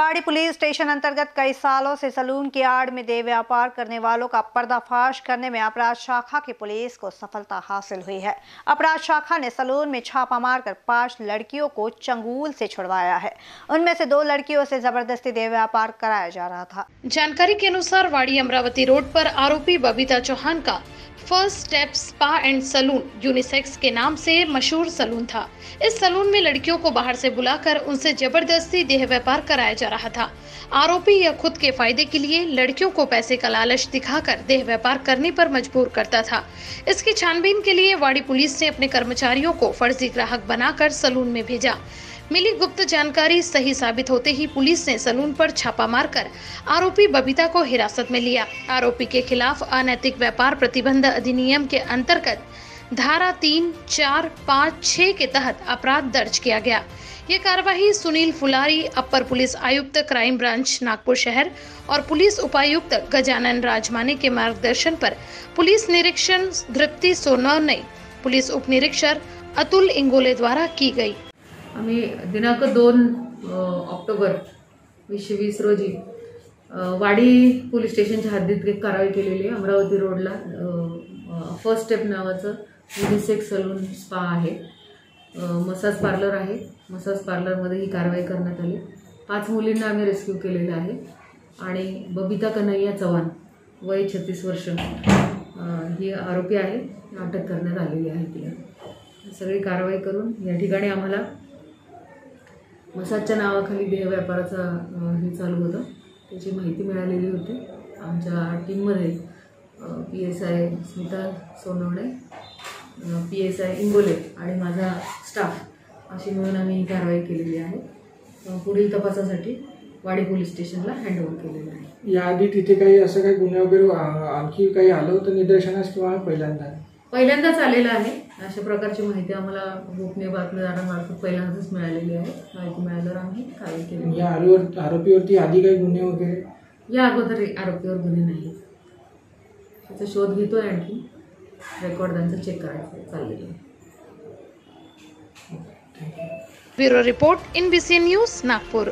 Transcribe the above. कुबाड़ी police station अंतर्गत कई सालों से सलून की आड़ में देह व्यापार करने वालों का पर्दाफाश करने में अपराध शाखा की पुलिस को सफलता हासिल हुई है। अपराध शाखा ने सलून में छापा मारकर 5 लड़कियों को चंगुल से छुड़वाया है। उनमें से 2 लड़कियों से जबरदस्ती देह व्यापार कराया जा रहा था। जानकारी के अनुसार वाड़ी अमरावती रोड पर आरोपी बबीता चौहान का first steps spa and salon unisex के नाम से मशहूर सलून था। इस सलून में लड़कियों को बाहर से बुलाकर उनसे जबरदस्ती देह व्यापार कराया जा रहा था। आरोपी यह खुद के फायदे के लिए लड़कियों को पैसे का लालच दिखाकर देह व्यापार करने पर मजबूर करता था। इसकी छानबीन के लिए वाड़ी पुलिस ने अपने कर्मचारियों को फर्जी ग्राहक बनाकर सलून में भेजा। मिली गुप्त जानकारी सही साबित होते ही पुलिस ने सलून पर छापा मारकर आरोपी बबीता को हिरासत में लिया। आरोपी के खिलाफ अनैतिक व्यापार प्रतिबंध अधिनियम के अंतर्गत धारा 3, 4, 5, 6 के तहत अपराध दर्ज किया गया। ये कार्यवाही सुनील फुलारी, अपर पुलिस आयुक्त क्राइम ब्रांच नागपुर शहर और पुलिस उपायुक्त गजानन राजमानी के मार्गदर्शन पर पुलिस निरीक्षण द्रुप्ति सोनवणे, पुलिस उपनिरीक्षक अतुल इंगोले द्वारा की गई। आम्ही दिनांक 2 ऑक्टोबर 2020 रोजी वाडी पोलीस स्टेशनच्या हद्दीत एक कारवाई केलेली आहे। अमरावती रोडला फर्स्ट स्टेप नावाचं युनिसेक्स सलून स्पा आहे, मसाज पार्लर आहे। मसाज पार्लरमध्ये ही कारवाई करण्यात आली। 5 मुलींना आम्ही रेस्क्यू केलेलं आहे आणि बबीता कन्हैया चव्हाण वय 36 वर्ष ही आरोपी आहे, अटक करण्यात आलेली आहे। तिला सगळी कारवाई करून या ठिकाणी आम्हाला मसाजच्या नावाखाली देह व्यापाराचा हे चालू होतं त्याची माहिती मिळालेली होती। आमच्या टीममध्ये PSI स्मिता सोनवणे, PSI इंगोले आणि माझा स्टाफ अशी मिळून आम्ही कारवाई केलेली आहे। पुढील तपासासाठी वाडी पोलीस स्टेशनला हँडओव्हर केलेलं आहे। याआधी तिथे काही असं काही गुन्हे वगैरे आणखी काही आलं होतं निदर्शनास किंवा पहिल्यांदाच आलेलं आहे? अशा प्रकारची माहिती आम्हाला गोपनीय बातमीदारांमार्फत पहिल्यांदाच मिळालेली आहे। माहिती मिळाल्यावर आम्ही कारवाई केली। या आरोपीवरती आधी काही गुन्हे वगैरे? या अगोदर आरोपीवर गुन्हे नाही, त्याचा शोध घेतोय, आणखी रेकॉर्ड त्यांचा चेक करायचा चाललेला आहे। Bureau report NBC news Nagpur.